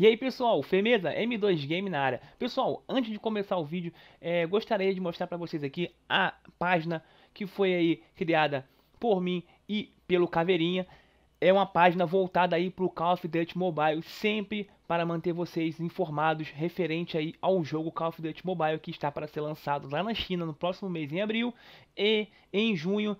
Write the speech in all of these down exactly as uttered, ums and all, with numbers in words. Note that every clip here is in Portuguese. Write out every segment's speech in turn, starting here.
E aí pessoal, firmeza? M dois Game na área. Pessoal, antes de começar o vídeo, é, gostaria de mostrar para vocês aqui a página que foi aí criada por mim e pelo Caveirinha. É uma página voltada aí para o Call of Duty Mobile, sempre para manter vocês informados referente aí ao jogo Call of Duty Mobile, que está para ser lançado lá na China no próximo mês, em abril, e em junho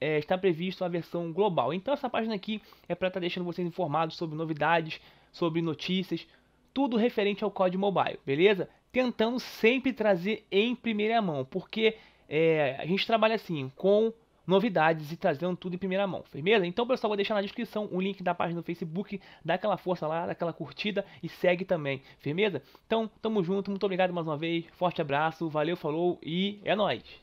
é, está previsto a versão global. Então essa página aqui é para estar deixando vocês informados sobre novidades, sobre notícias, tudo referente ao C O D Mobile, beleza? Tentando sempre trazer em primeira mão, porque é, a gente trabalha assim, com novidades e trazendo tudo em primeira mão, firmeza? Então pessoal, vou deixar na descrição o link da página do Facebook, dá aquela força lá, dá aquela curtida e segue também, firmeza? Então, tamo junto, muito obrigado mais uma vez, forte abraço, valeu, falou e é nóis!